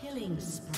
Killing spree.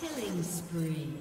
Killing spree.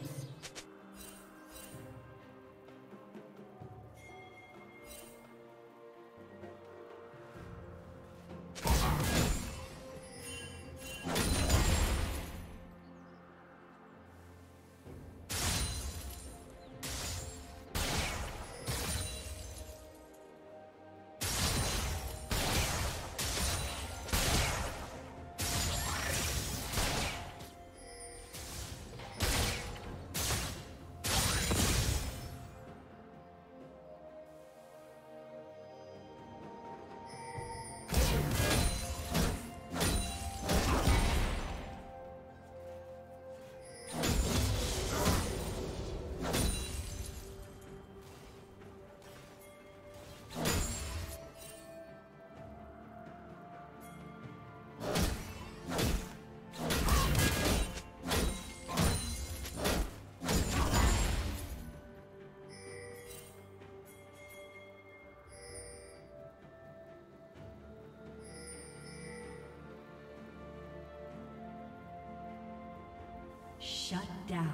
Shut down.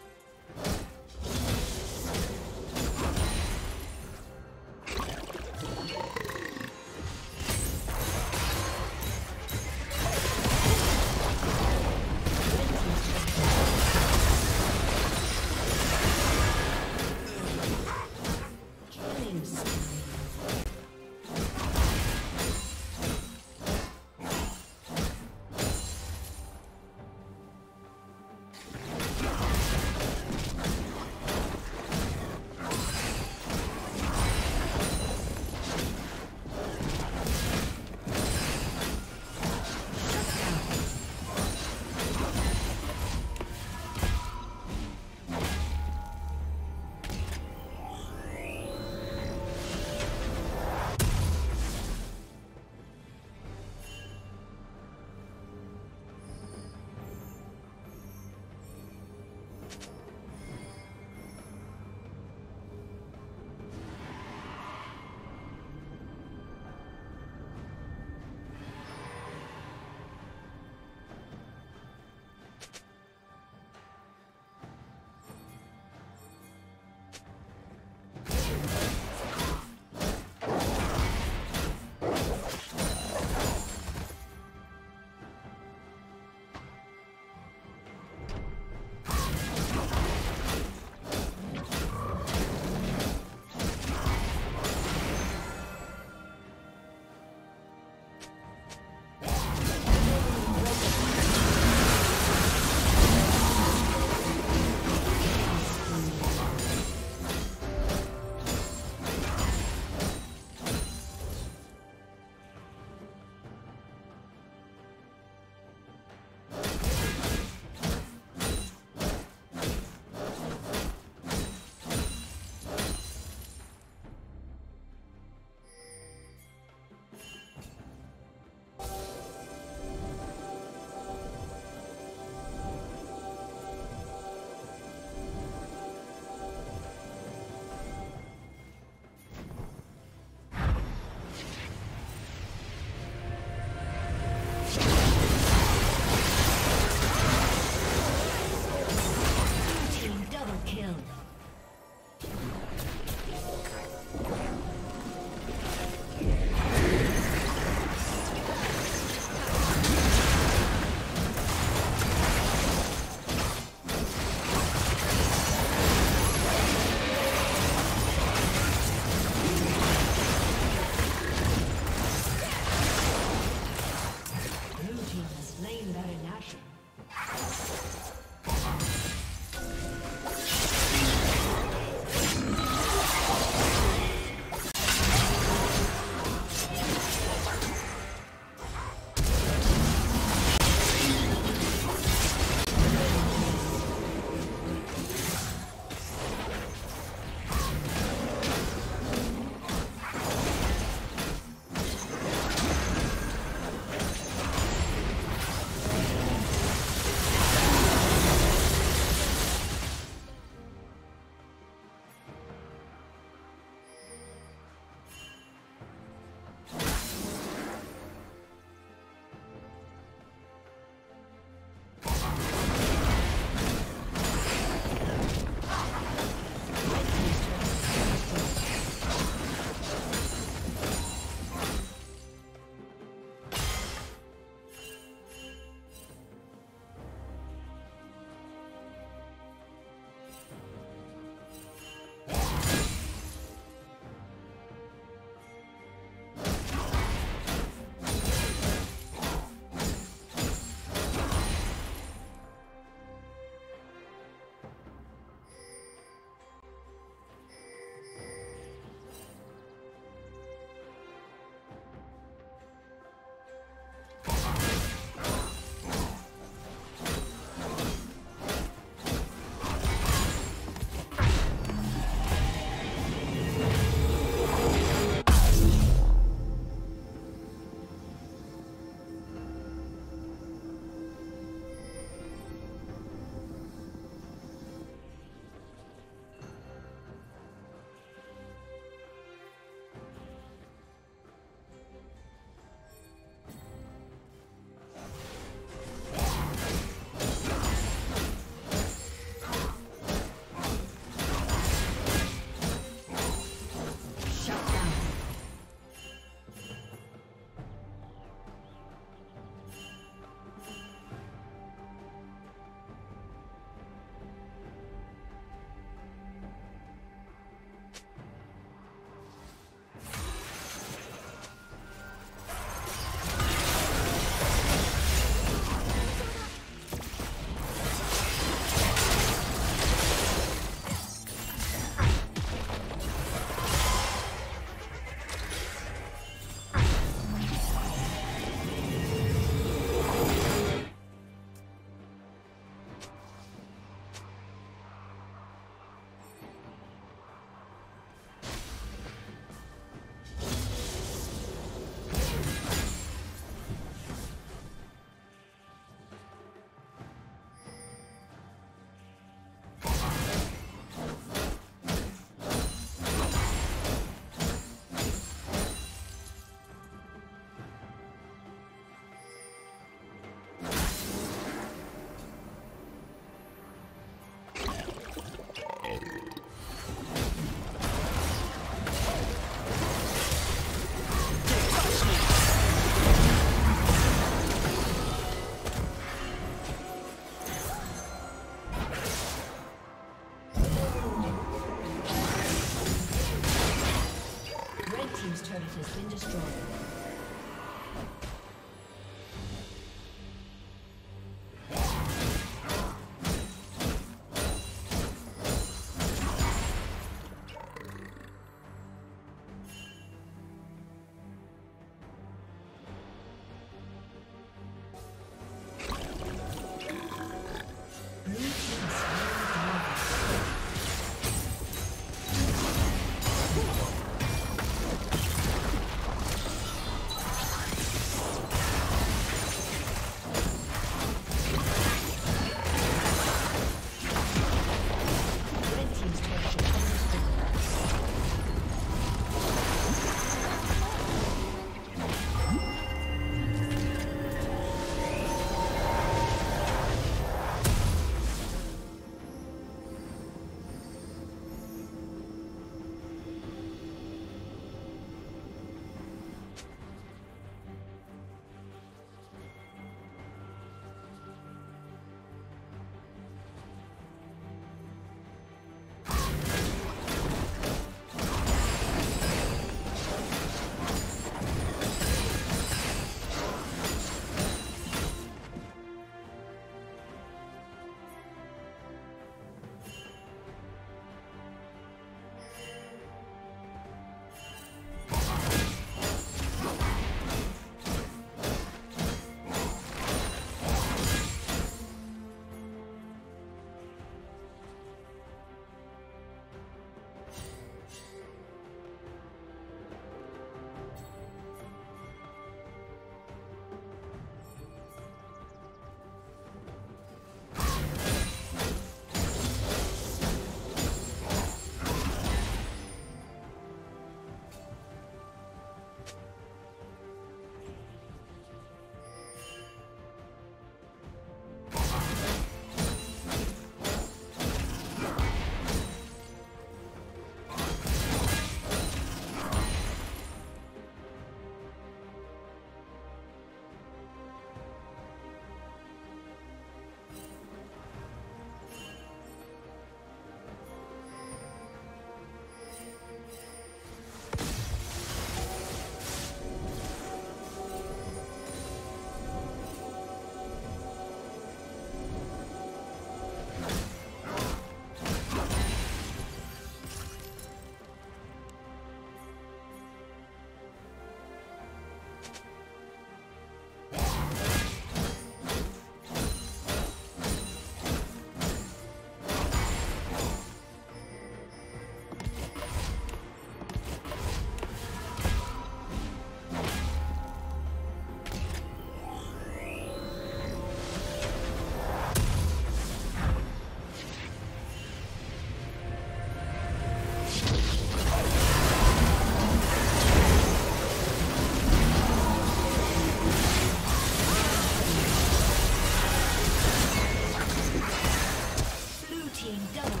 team double kill.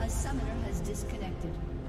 A summoner has disconnected.